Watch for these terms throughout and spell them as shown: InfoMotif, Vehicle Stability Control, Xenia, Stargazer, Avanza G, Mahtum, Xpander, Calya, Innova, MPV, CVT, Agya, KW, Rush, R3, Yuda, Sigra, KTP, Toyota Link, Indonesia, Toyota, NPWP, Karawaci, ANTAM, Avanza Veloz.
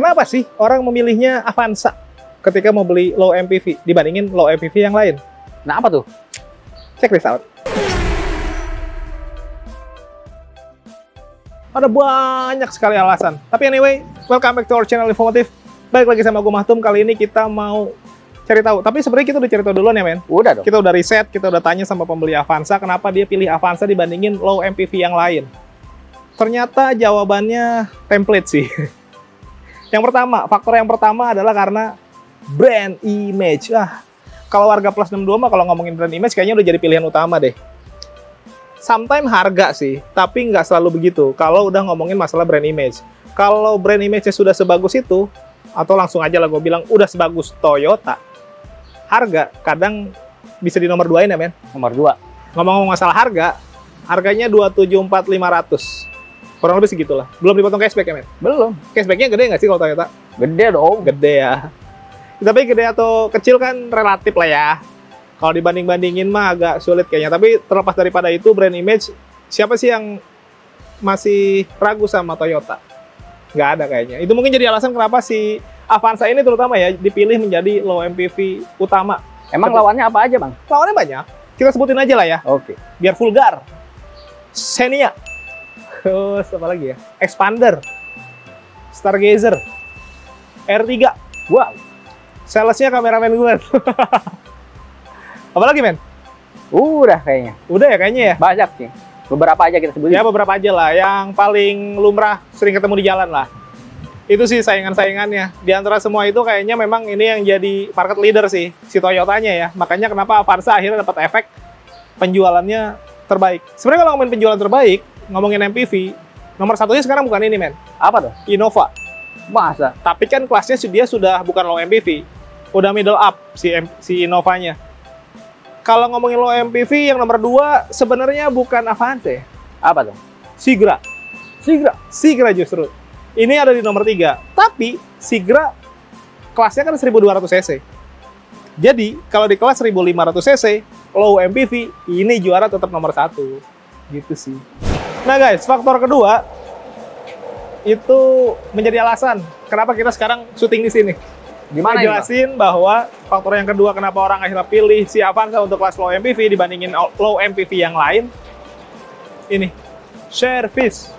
Kenapa sih orang memilihnya Avanza ketika mau beli low MPV dibandingin low MPV yang lain? Nah, apa tuh? Check this out. Ada banyak sekali alasan. Tapi anyway, welcome back to our channel InfoMotif. Balik lagi sama gue Mahtum. Kali ini kita mau cari tahu. Tapi sebenarnya kita udah cari tahu duluan ya, men? Udah dong. Kita udah riset, kita udah tanya sama pembeli Avanza kenapa dia pilih Avanza dibandingin low MPV yang lain. Ternyata jawabannya template sih. Yang pertama, faktor yang pertama adalah karena brand image. Kalau warga plus 62 mah kalau ngomongin brand image kayaknya udah jadi pilihan utama deh. Sometimes harga sih, tapi nggak selalu begitu. Kalau udah ngomongin masalah brand image. Kalau brand image-nya sudah sebagus itu, atau langsung aja lah gue bilang, udah sebagus Toyota, harga kadang bisa di nomor 2 ini ya, men? Nomor 2. Ngomong-ngomong masalah harga, harganya 274.500. Kurang lebih segitulah. Belum dipotong cashback ya, men? Belum. Cashbacknya gede nggak sih kalau Toyota? Gede dong. Gede ya. Tapi gede atau kecil kan relatif lah ya. Kalau dibanding-bandingin mah agak sulit kayaknya. Tapi terlepas daripada itu, brand image, siapa sih yang masih ragu sama Toyota? Nggak ada kayaknya. Itu mungkin jadi alasan kenapa si Avanza ini terutama ya, dipilih menjadi low MPV utama. Emang lawannya apa aja, Bang? Lawannya banyak. Kita sebutin aja lah ya. Oke. Biar vulgar. Xenia. Terus apa lagi ya? Xpander, Stargazer, R3. Wow. Salesnya kameramen gue. Apa lagi, men? Udah kayaknya. Udah ya kayaknya ya? Banyak sih. Beberapa aja kita sebutin. Ya beberapa aja lah. Yang paling lumrah sering ketemu di jalan lah. Itu sih saingan-saingannya. Di antara semua itu kayaknya memang ini yang jadi market leader sih. Si Toyotanya ya. Makanya kenapa Avanza akhirnya dapat efek penjualannya terbaik. Sebenarnya kalau ngomongin penjualan terbaik, ngomongin MPV, nomor satunya sekarang bukan ini, men. Apa tuh? Innova. Masa? Tapi kan kelasnya dia sudah bukan low MPV, udah middle up si Innovanya. Kalau ngomongin low MPV, yang nomor 2 sebenarnya bukan Avanza. Apa tuh? Sigra. Sigra? Sigra justru. Ini ada di nomor 3. Tapi Sigra kelasnya kan 1200 cc. Jadi kalau di kelas 1500 cc, low MPV, ini juara tetap nomor 1. Gitu sih. Nah guys, faktor kedua itu menjadi alasan kenapa kita sekarang syuting di sini. Gimana jelasin bahwa faktor yang kedua kenapa orang akhirnya pilih si Avanza untuk kelas low MPV dibandingin low MPV yang lain. Ini service.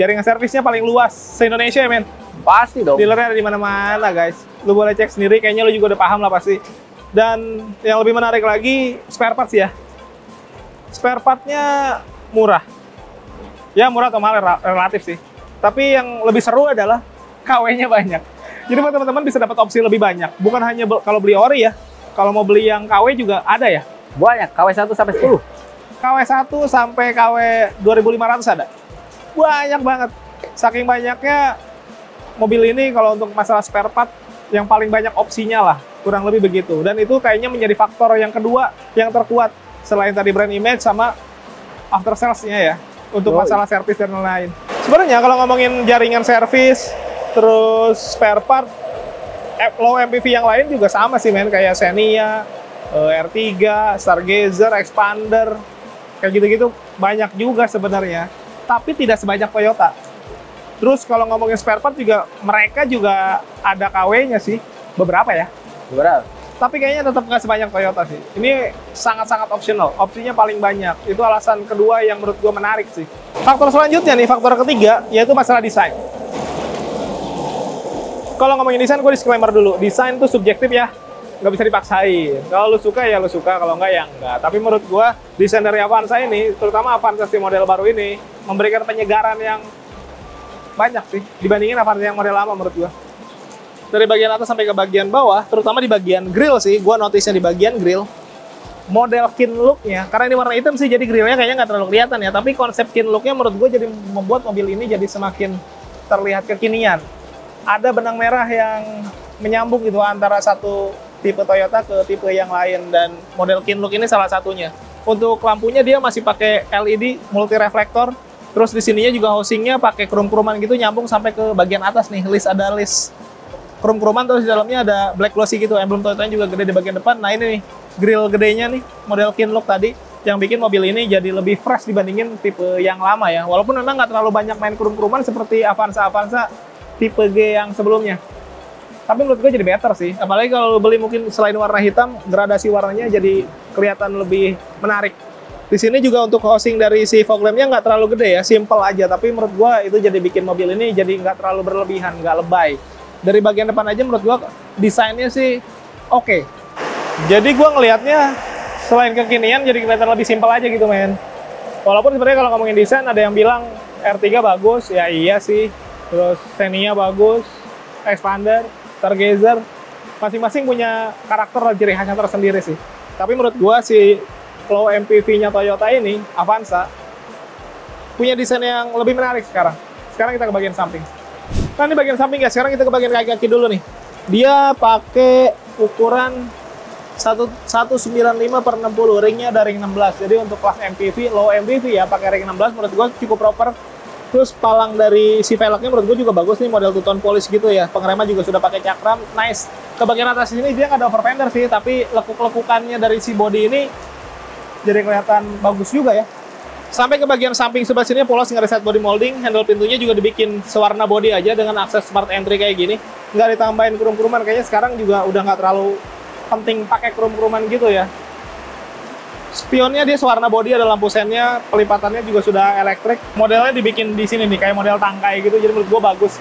Jaringan servisnya paling luas se-Indonesia ya, men. Pasti dong. Dealernya ada di mana-mana, guys. Lu boleh cek sendiri, kayaknya lu juga udah paham lah pasti. Dan yang lebih menarik lagi spare parts ya. Spare partnya murah. Ya murah atau mahal relatif sih. Tapi yang lebih seru adalah KW-nya banyak. Jadi buat teman-teman bisa dapat opsi lebih banyak. Bukan hanya kalau beli ori ya. Kalau mau beli yang KW juga ada ya. Banyak, KW 1 sampai 10. KW 1 sampai KW 2500 ada. Banyak banget. Saking banyaknya mobil ini kalau untuk masalah spare part yang paling banyak opsinya lah. Kurang lebih begitu. Dan itu kayaknya menjadi faktor yang kedua yang terkuat selain tadi brand image sama after sales-nya ya. Untuk masalah servis dan lain-lain. Sebenarnya kalau ngomongin jaringan servis, terus spare part, low MPV yang lain juga sama sih, men. Kayak Xenia, R3, Stargazer, Xpander, kayak gitu-gitu banyak juga sebenarnya. Tapi tidak sebanyak Toyota. Terus kalau ngomongin spare part juga, mereka juga ada KW-nya sih. Beberapa ya? Beberapa. Tapi kayaknya tetap nggak sebanyak Toyota sih. Ini sangat-sangat optional. Opsinya paling banyak. Itu alasan kedua yang menurut gue menarik sih. Faktor selanjutnya nih, faktor ketiga, yaitu masalah desain. Kalau ngomongin desain, gue disclaimer dulu. Desain tuh subjektif ya. Nggak bisa dipaksain. Kalau lu suka ya lu suka, kalau nggak ya nggak. Tapi menurut gue, desain dari Avanza ini, terutama Avanza si model baru ini, memberikan penyegaran yang banyak sih. Dibandingin Avanza yang model lama menurut gue. Dari bagian atas sampai ke bagian bawah, terutama di bagian grill sih, gue notice-nya di bagian grill, model kin look-nya, karena ini warna hitam sih, jadi grillnya kayaknya nggak terlalu kelihatan ya, tapi konsep kin look-nya menurut gue jadi membuat mobil ini jadi semakin terlihat kekinian. Ada benang merah yang menyambung gitu antara satu tipe Toyota ke tipe yang lain, dan model kin look ini salah satunya. Untuk lampunya dia masih pakai LED multi reflektor, terus di sininya juga housing-nya pakai krum-kruman gitu nyambung sampai ke bagian atas nih, list. Krum-kruman, terus di dalamnya ada black glossy gitu, emblem Toyotanya juga gede di bagian depan. Nah ini nih, grill gedenya nih, model kin look tadi, yang bikin mobil ini jadi lebih fresh dibandingin tipe yang lama ya. Walaupun memang nggak terlalu banyak main krum-kruman seperti Avanza-Avanza tipe G yang sebelumnya. Tapi menurut gue jadi better sih, apalagi kalau beli mungkin selain warna hitam, gradasi warnanya jadi kelihatan lebih menarik. Di sini juga untuk housing dari si fog lamp-nya nggak terlalu gede ya, simple aja. Tapi menurut gue itu jadi bikin mobil ini jadi nggak terlalu berlebihan, nggak lebay. Dari bagian depan aja menurut gue desainnya sih oke. Jadi gue ngelihatnya selain kekinian jadi kelihatan lebih simple aja gitu men. Walaupun sebenarnya kalau ngomongin desain ada yang bilang R3 bagus, ya iya sih. Terus Xenia bagus, Xpander, Stargazer, masing-masing punya karakter dan ciri khasnya tersendiri sih. Tapi menurut gua si low MPV-nya Toyota ini, Avanza, punya desain yang lebih menarik sekarang. Sekarang kita ke bagian samping. Nah ini bagian samping ya, sekarang kita ke bagian kaki-kaki dulu nih. Dia pakai ukuran 195/60, ringnya ada ring 16. Jadi untuk kelas MPV, low MPV ya, pakai ring 16 menurut gua cukup proper. Terus palang dari si velgnya menurut gue juga bagus nih, model 2-tone polish gitu ya. Pengeremnya juga sudah pakai cakram, nice. Ke bagian atas ini dia nggak ada over fender sih, tapi lekuk-lekukannya dari si body ini jadi kelihatan bagus juga ya. Sampai ke bagian samping sebelah sini polos, nggak reset body molding, handle pintunya juga dibikin sewarna body aja dengan akses smart entry kayak gini. Nggak ditambahin krum-kruman, kayaknya sekarang juga udah nggak terlalu penting pakai krum-kruman gitu ya. Spionnya dia sewarna bodi, ada lampu sennya, pelipatannya juga sudah elektrik. Modelnya dibikin di sini nih, kayak model tangkai gitu, jadi menurut gue bagus.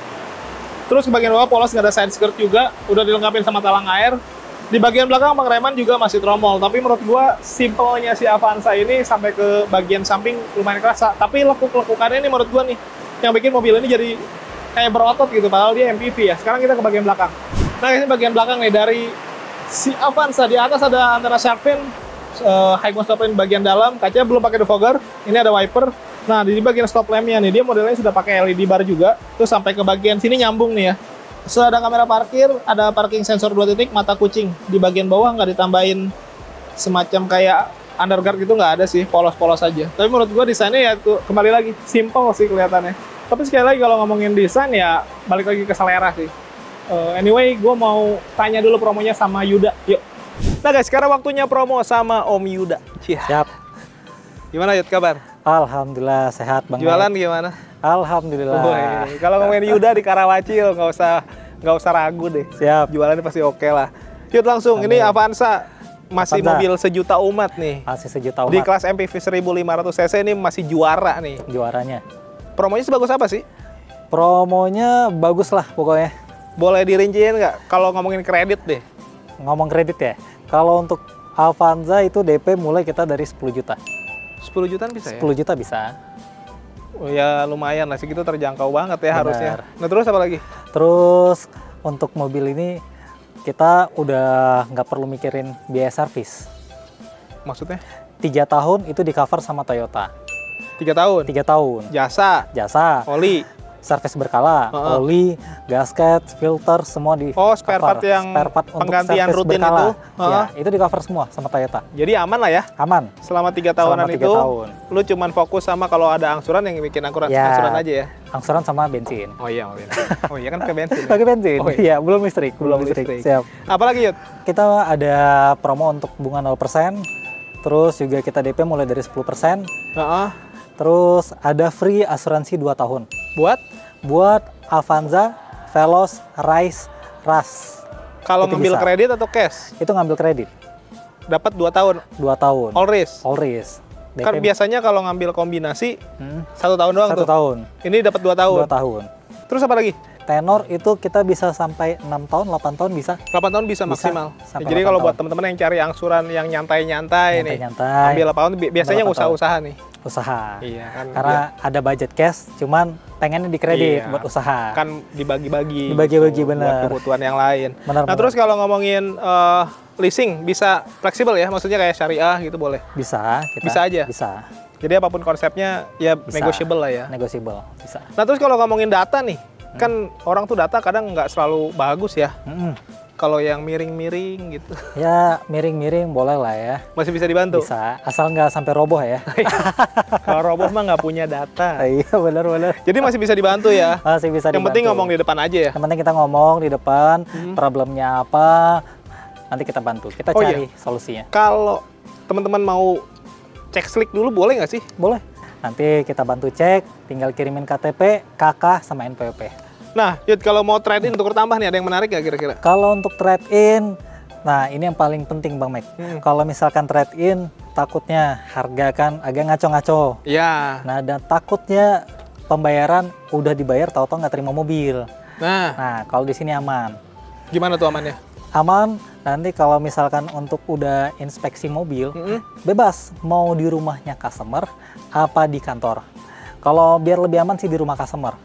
Terus ke bagian bawah polos, nggak ada side skirt juga, udah dilengkapi sama talang air. Di bagian belakang pengereman juga masih tromol, tapi menurut gue simpelnya si Avanza ini sampai ke bagian samping lumayan kerasa. Tapi lekuk-lekukannya ini menurut gue nih, yang bikin mobil ini jadi kayak berotot gitu, padahal dia MPV ya. Sekarang kita ke bagian belakang. Nah ini bagian belakang nih, dari si Avanza di atas ada antena shark fin, high gloss stop lamp bagian dalam, kacanya belum pakai defogger, ini ada wiper. Nah di bagian stop lampnya nih, dia modelnya sudah pakai LED bar juga. Terus sampai ke bagian sini nyambung nih ya. Setelah ada kamera parkir, ada parking sensor 2 titik, mata kucing. Di bagian bawah nggak ditambahin semacam kayak underguard gitu, nggak ada sih, polos-polos aja. Tapi menurut gue desainnya ya tuh, kembali lagi, simple sih kelihatannya. Tapi sekali lagi kalau ngomongin desain ya balik lagi ke selera sih. Anyway, gue mau tanya dulu promonya sama Yuda, yuk. Nah guys, sekarang waktunya promo sama Om Yuda. Cia. Siap. Gimana Yud, kabar? Alhamdulillah, sehat banget. Jualan gimana? Alhamdulillah. Oh, iya. Kalau ngomongin Yuda di Karawaci, nggak usah ragu deh. Siap. Jualannya pasti oke lah. Yud, langsung. Amin. Ini Avanza masih Avanza. Mobil sejuta umat nih. Masih sejuta umat. Di kelas MPV 1500 cc ini masih juara nih. Juaranya. Promonya sebagus apa sih? Promonya bagus lah pokoknya. Boleh dirinciin nggak? Kalau ngomongin kredit deh. Ngomong kredit ya, kalau untuk Avanza itu DP mulai kita dari 10 juta. 10 jutaan bisa ya? 10 juta bisa. Oh ya lumayan lah, segitu terjangkau banget ya. Bener. Harusnya. Nah terus apa lagi? Terus untuk mobil ini kita udah nggak perlu mikirin biaya servis. Maksudnya? 3 tahun itu di cover sama Toyota. 3 tahun? 3 tahun. Jasa? Jasa. Oli? Servis berkala, oli, gasket, filter, semua di cover. Oh, spare part yang spare part penggantian untuk rutin berkala. Itu? Ya, itu di cover semua sama Toyota. Jadi aman lah ya? Aman. Selama 3 tahunan itu, lu cuman fokus sama kalau ada angsuran yang bikin angsuran, ya, angsuran aja ya? Angsuran sama bensin. Oh iya, oh iya kan pakai bensin. Pakai bensin, oh, iya. Ya, belum listrik. Belum listrik. Siap. Apalagi Yud? Kita ada promo untuk bunga 0%, terus juga kita DP mulai dari 10%. Terus ada free asuransi 2 tahun. Buat Avanza, Veloz, Rise, Rush. Kalau ngambil kredit atau cash? Itu ngambil kredit. Dapat 2 tahun? 2 tahun. All risk? All risk. Kan biasanya kalau ngambil kombinasi, 1 tahun doang tuh? 1 tahun. Ini dapat 2 tahun? 2 tahun. Terus apa lagi? Tenor itu kita bisa sampai 6 tahun, 8 tahun bisa. 8 tahun bisa maksimal. Ya, jadi kalau buat teman-teman yang cari angsuran yang nyantai-nyantai nih, ambil 8 tahun biasanya usaha-usaha nih. Usaha. Iya, kan karena ada budget cash, cuman pengennya di kredit. Iya, buat usaha. Kan dibagi-bagi. Dibagi-bagi benar. Buat kebutuhan yang lain. Bener, nah, bener. Terus kalau ngomongin leasing bisa fleksibel ya, maksudnya kayak syariah gitu boleh. Bisa, kita. Bisa aja. Bisa. Jadi apapun konsepnya ya bisa. Negotiable lah ya. Negotiable, bisa. Nah, terus kalau ngomongin data nih, kan orang tuh data kadang nggak selalu bagus ya. Kalau yang miring-miring gitu. Ya miring-miring boleh lah ya. Masih bisa dibantu? Bisa, asal nggak sampai roboh ya. Kalau roboh mah nggak punya data. Iya benar-benar. Jadi masih bisa dibantu ya? Masih bisa dibantu. Yang penting ngomong di depan aja ya? Yang penting kita ngomong di depan, problemnya apa, nanti kita bantu. Kita cari solusinya. Kalau teman-teman mau cek slick dulu boleh nggak sih? Boleh. Nanti kita bantu cek, tinggal kirimin KTP, KK, sama NPWP. Nah, Yud, kalau mau trade-in untuk bertambah nih, ada yang menarik gak kira-kira? Kalau untuk trade-in, nah ini yang paling penting Bang Mac. Kalau misalkan trade-in, takutnya harga kan agak ngaco-ngaco. Iya. Nah, dan takutnya pembayaran udah dibayar, tahu-tahu nggak terima mobil. Nah, kalau di sini aman. Gimana tuh amannya? Aman, nanti kalau misalkan untuk udah inspeksi mobil, bebas mau di rumahnya customer apa di kantor. Kalau biar lebih aman sih di rumah customer.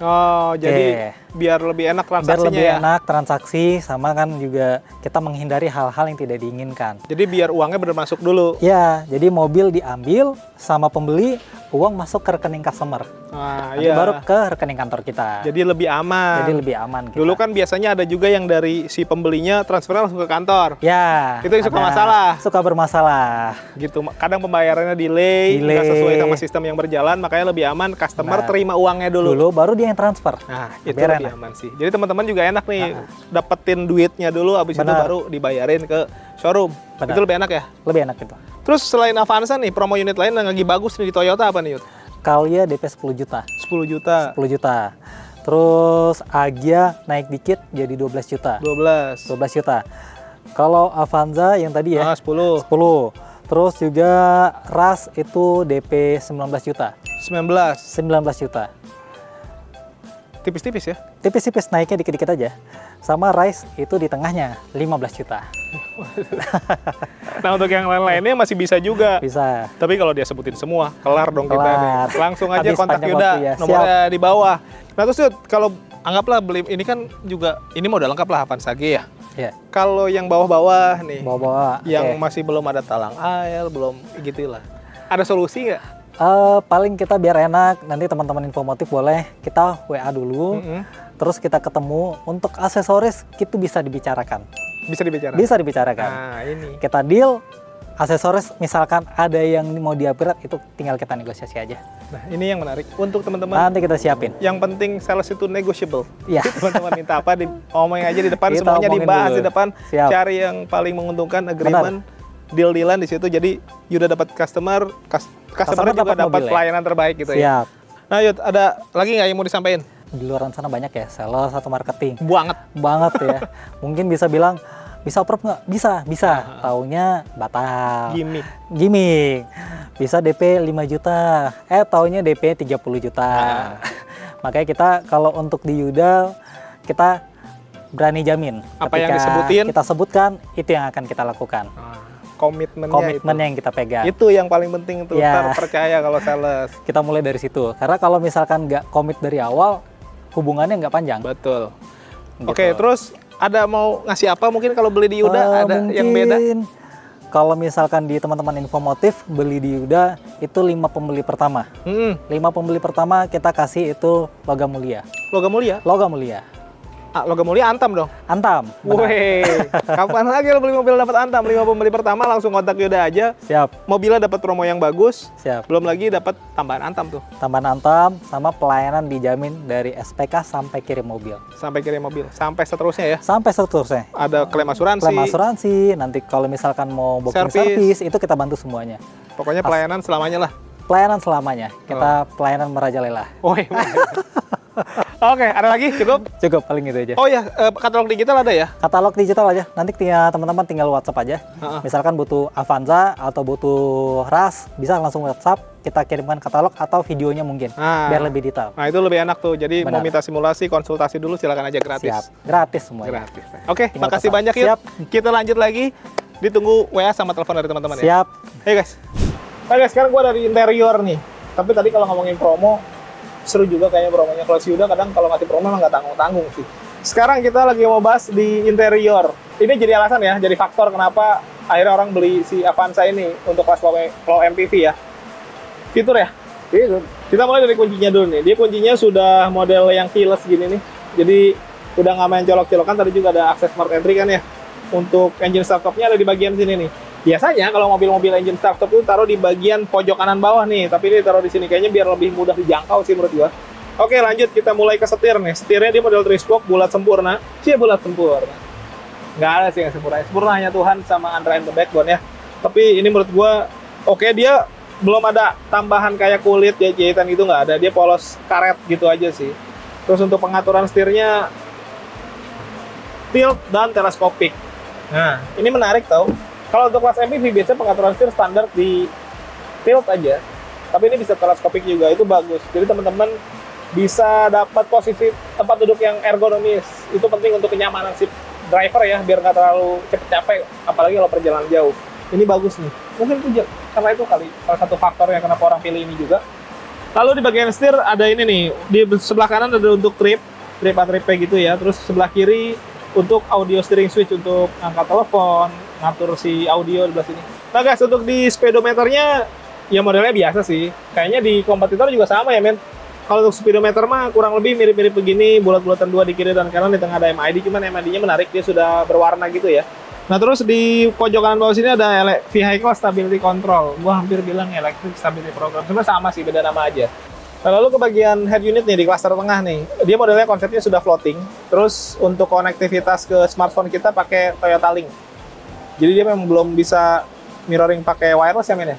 Oh, jadi biar lebih enak transaksinya ya? Biar lebih enak transaksi, sama kan juga kita menghindari hal-hal yang tidak diinginkan. Jadi biar uangnya benar masuk dulu? Ya, jadi mobil diambil sama pembeli, uang masuk ke rekening customer. Nah, iya. Baru ke rekening kantor kita. Jadi lebih aman? Jadi lebih aman kita. Dulu kan biasanya ada juga yang dari si pembelinya transfernya langsung ke kantor. Ya. Itu yang suka masalah? Suka bermasalah. Gitu, kadang pembayarannya delay, nggak sesuai sama sistem yang berjalan, makanya lebih aman customer terima uangnya dulu. Baru dia yang transfer. Nah, itu lebih aman sih. Jadi teman-teman juga enak nih, dapetin duitnya dulu, abis itu baru dibayarin ke showroom. Benar. Itu lebih enak ya? Lebih enak itu. Terus selain Avanza nih, promo unit lain yang lagi bagus nih di Toyota apa nih, Yud? Calya DP 10 juta. 10 juta? 10 juta. Terus Agya naik dikit jadi 12 juta. 12 juta. Kalau Avanza yang tadi ya? 10. Terus juga Rush itu DP 19 juta. 19 juta. Tipis-tipis ya? Tipis-tipis, naiknya dikit-dikit aja. Sama Rise itu di tengahnya, 15 juta. Nah, untuk yang lain-lainnya masih bisa juga. Bisa. Tapi kalau dia sebutin semua, kelar dong kita. Langsung aja kontak Yuda, nomornya di bawah. Nah, terus Yud, kalau anggaplah beli, ini kan juga, ini modal lengkap lah Avanza G ya? Iya. Kalau yang bawah-bawah nih, yang masih belum ada talang air, belum gitu lah. Ada solusi nggak? Paling kita biar enak, nanti teman-teman InfoMotif boleh kita WA dulu, terus kita ketemu. Untuk aksesoris itu bisa dibicarakan. Bisa dibicarakan? Bisa dibicarakan. Nah, ini. Kita deal, aksesoris misalkan ada yang mau di-upgrade, itu tinggal kita negosiasi aja. Nah, ini yang menarik untuk teman-teman. Nanti kita siapin. Yang penting sales itu negotiable. Iya. Teman-teman minta apa, omongin aja di depan, kita semuanya dibahas dulu. Di depan. Siap. Cari yang paling menguntungkan, agreement. Benar. Deal-dealan di situ, jadi Yuda dapat customer juga dapat pelayanan terbaik gitu. Siap. Ya. Nah, Yud, ada lagi nggak yang mau disampaikan? Di luar sana banyak ya, sales atau marketing. Banget ya. Mungkin bisa bilang, bisa approve nggak? Bisa. Taunya batal. Gimik. Bisa DP 5 juta. Taunya DP 30 juta. Makanya kita kalau untuk di Yuda, kita berani jamin. Apa yang disebutin? Kita sebutkan, itu yang akan kita lakukan. Komitmennya yang kita pegang. Itu yang paling penting tuh, terpercaya kalau sales. Kita mulai dari situ. Karena kalau misalkan nggak komit dari awal, hubungannya nggak panjang. Betul. Gitu. Oke, terus ada mau ngasih apa mungkin kalau beli di Yuda? Ada yang beda? Kalau misalkan di teman-teman InfoMotif, beli di Yuda itu 5 pembeli pertama. 5 pembeli pertama kita kasih itu logam mulia. Logam mulia. Logam mulia ANTAM dong? ANTAM. Wih, kapan lagi lo beli mobil dapat ANTAM? 5 pembeli pertama langsung kontak Yuda aja. Siap. Mobilnya dapat promo yang bagus. Siap. Belum lagi dapat tambahan ANTAM tuh. Tambahan ANTAM sama pelayanan dijamin dari SPK sampai kirim mobil. Sampai seterusnya ya? Sampai seterusnya. Ada klaim asuransi. Nanti kalau misalkan mau booking servis itu kita bantu semuanya. Pokoknya pelayanan selamanya lah. Kita pelayanan merajalela. Oke, ada lagi? Cukup, paling itu aja. Oh iya, katalog digital ada ya? Katalog digital aja, nanti teman-teman tinggal WhatsApp aja. Misalkan butuh Avanza atau butuh Rush, bisa langsung WhatsApp, kita kirimkan katalog atau videonya mungkin, biar lebih detail. Nah, itu lebih enak tuh, jadi mau minta simulasi, konsultasi dulu silakan aja, gratis. Siap, gratis semuanya. Gratis. Oke, makasih banyak Yud. Kita lanjut lagi, ditunggu WA sama telepon dari teman-teman ya. Siap. Ayo guys. Nah guys, sekarang gue dari interior nih, tapi tadi kalau ngomongin promo, seru juga kayaknya promonya. Kalau si Yuda kadang kalau ngasih promo emang nggak tanggung-tanggung sih. Sekarang kita lagi mau bahas di interior. Ini jadi alasan ya, jadi faktor kenapa akhirnya orang beli si Avanza ini untuk kelas low MPV ya. Fitur ya? Fitur. Kita mulai dari kuncinya dulu nih. Dia kuncinya sudah model yang keyless gini nih. Jadi udah nggak main colok-colokan. Tadi juga ada akses smart entry kan ya. Untuk engine start stopnya ada di bagian sini nih. Biasanya kalau mobil-mobil engine start stop itu taruh di bagian pojok kanan bawah nih, tapi ini taruh di sini kayaknya biar lebih mudah dijangkau sih menurut gua. Oke, lanjut kita mulai ke setir nih. Setirnya dia model 3-spoke bulat sempurna. Nggak ada sih yang sempurna. Sempurna hanya Tuhan sama underend the backbone ya. Tapi ini menurut gua oke, dia belum ada tambahan kayak kulit jahitan gitu nggak ada. Dia polos karet gitu aja sih. Terus untuk pengaturan setirnya tilt dan teleskopik. Nah, ini menarik tau. Kalau untuk kelas MPV biasanya pengaturan setir standar di tilt aja. Tapi ini bisa teleskopik juga, itu bagus. Jadi teman-teman bisa dapat posisi tempat duduk yang ergonomis. Itu penting untuk kenyamanan si driver ya, biar nggak terlalu capek, apalagi kalau perjalanan jauh. Ini bagus nih. Mungkin itu karena itu kali salah satu faktor yang kenapa orang pilih ini juga. Lalu di bagian setir ada ini nih. Di sebelah kanan ada untuk trip A3P gitu ya. Terus sebelah kiri untuk audio steering switch untuk angkat telepon, ngatur si audio di belah sini. Nah guys, untuk di speedometernya ya modelnya biasa sih. Kayaknya di kompetitor juga sama ya men. Kalau untuk speedometer mah kurang lebih mirip-mirip begini, bulat-bulatan dua di kiri dan kanan, di tengah ada MID, cuman MID-nya menarik, dia sudah berwarna gitu ya. Nah terus di pojok kanan bawah sini ada Vehicle Stability Control, gua hampir bilang Electric Stability Program, sebenarnya sama sih, beda nama aja. Nah, lalu ke bagian head unit nih, di klaster tengah nih, dia modelnya konsepnya sudah floating, terus untuk konektivitas ke smartphone kita pakai Toyota Link. Jadi dia memang belum bisa mirroring pakai wireless ya men ya.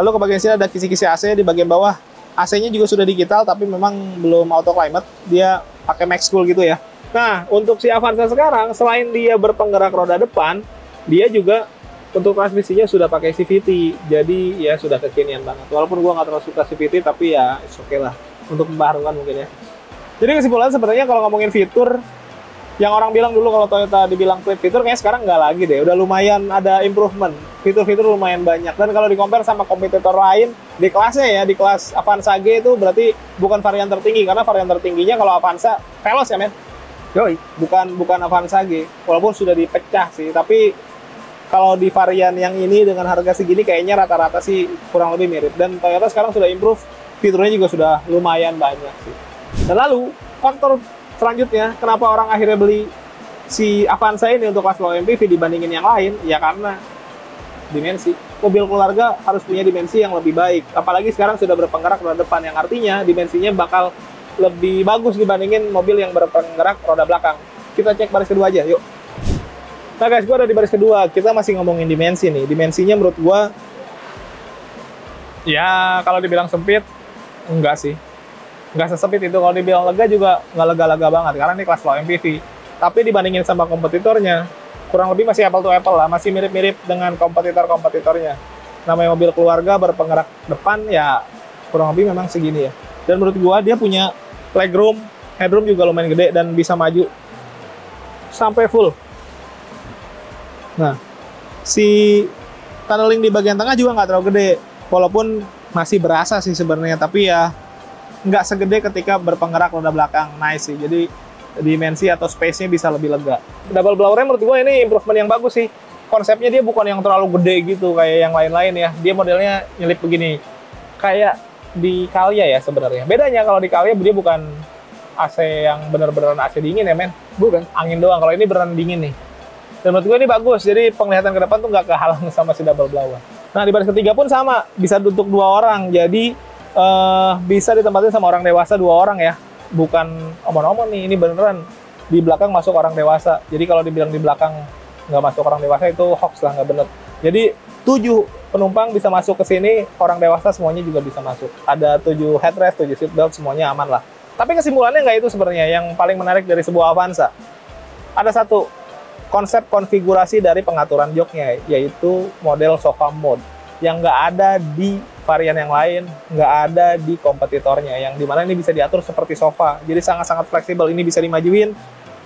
Lalu ke bagian sini ada kisi-kisi AC di bagian bawah. AC-nya juga sudah digital, tapi memang belum auto climate. Dia pakai max cool gitu ya. Nah, untuk si Avanza sekarang, selain dia berpenggerak roda depan, dia juga untuk transmisinya sudah pakai CVT. Jadi, ya sudah kekinian banget. Walaupun gua nggak terlalu suka CVT, tapi ya it's okay lah. Untuk pembaharuan mungkin ya. Jadi, kesimpulan sebenarnya kalau ngomongin fitur, yang orang bilang dulu kalau Toyota dibilang pelit fitur, kayaknya sekarang nggak lagi deh. Udah lumayan ada improvement. Fitur-fitur lumayan banyak. Dan kalau di-compare sama kompetitor lain, di kelasnya ya, di kelas Avanza G itu berarti bukan varian tertinggi. Karena varian tertingginya kalau Avanza Veloz ya men. Yoi. Bukan Avanza G. Walaupun sudah dipecah sih. Tapi kalau di varian yang ini dengan harga segini, kayaknya rata-rata sih kurang lebih mirip. Dan Toyota sekarang sudah improve. Fiturnya juga sudah lumayan banyak sih. Dan lalu, faktor selanjutnya, kenapa orang akhirnya beli si Avanza ini untuk kelas low MPV dibandingin yang lain? Ya karena dimensi. Mobil keluarga harus punya dimensi yang lebih baik. Apalagi sekarang sudah berpenggerak roda depan, yang artinya dimensinya bakal lebih bagus dibandingin mobil yang berpenggerak roda belakang. Kita cek baris kedua aja, yuk. Nah guys, gue ada di baris kedua. Kita masih ngomongin dimensi nih. Dimensinya menurut gue, ya kalau dibilang sempit, enggak sih. Nggak sesepit itu. Kalau dibilang lega juga nggak lega-lega banget, karena ini kelas low MPV. Tapi dibandingin sama kompetitornya, kurang lebih masih apple to apple lah, masih mirip-mirip dengan kompetitor-kompetitornya. Namanya mobil keluarga berpenggerak depan, ya kurang lebih memang segini ya. Dan menurut gua dia punya legroom, headroom juga lumayan gede, dan bisa maju sampai full. Nah, si tunneling di bagian tengah juga nggak terlalu gede, walaupun masih berasa sih sebenarnya, tapi ya nggak segede ketika berpenggerak roda belakang. Nice sih, jadi dimensi atau space-nya bisa lebih lega. Double blower-nya menurut gue ini improvement yang bagus sih. Konsepnya dia bukan yang terlalu gede gitu kayak yang lain-lain ya. Dia modelnya nyelip begini, kayak di Calya ya sebenarnya. Bedanya kalau di Calya dia bukan AC yang bener-beneran AC dingin ya men, bukan angin doang. Kalau ini beneran dingin nih, dan menurut gue ini bagus. Jadi penglihatan ke depan tuh nggak kehalang sama si double blower. Nah di baris ketiga pun sama, bisa duduk dua orang. Jadi bisa ditempatin sama orang dewasa dua orang ya, bukan omon-omon nih, ini beneran di belakang masuk orang dewasa. Jadi kalau dibilang di belakang nggak masuk orang dewasa itu hoax lah, nggak bener. Jadi 7 penumpang bisa masuk ke sini, orang dewasa semuanya juga bisa masuk. Ada 7 headrest, 7 seatbelt, semuanya aman lah. Tapi kesimpulannya nggak itu sebenarnya yang paling menarik dari sebuah Avanza. Ada satu konsep konfigurasi dari pengaturan joknya, yaitu model sofa mode, yang nggak ada di varian yang lain, nggak ada di kompetitornya, yang dimana ini bisa diatur seperti sofa, jadi sangat-sangat fleksibel. Ini bisa dimajuin,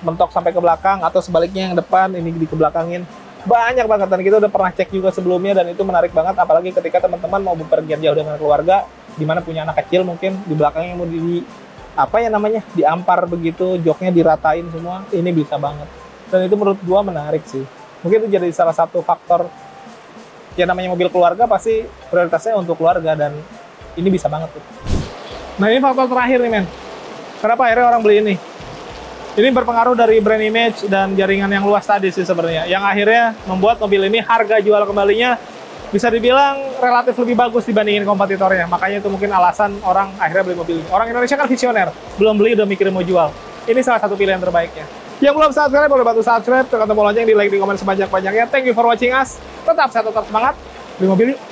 mentok sampai ke belakang, atau sebaliknya yang depan, ini dikebelakangin. Banyak banget, dan kita udah pernah cek juga sebelumnya, dan itu menarik banget, apalagi ketika teman-teman mau bepergian jauh dengan keluarga, dimana punya anak kecil mungkin, di belakangnya mau di, diampar begitu, joknya diratain semua, ini bisa banget. Dan itu menurut gua menarik sih. Mungkin itu jadi salah satu faktor. Ya namanya mobil keluarga pasti prioritasnya untuk keluarga, dan ini bisa banget tuh. Nah ini faktor terakhir nih men, kenapa akhirnya orang beli ini. Ini berpengaruh dari brand image dan jaringan yang luas tadi sih sebenarnya, yang akhirnya membuat mobil ini harga jual kembalinya bisa dibilang relatif lebih bagus dibandingin kompetitornya. Makanya itu mungkin alasan orang akhirnya beli mobil ini. Orang Indonesia kan visioner, belum beli udah mikirin mau jual. Ini salah satu pilihan terbaiknya. Yang belum subscribe boleh bantu subscribe, tekan tombol lonceng, di like, di komen sebanyak-banyaknya. Thank you for watching us. Tetap sehat, tetap semangat. Beli mobil yuk.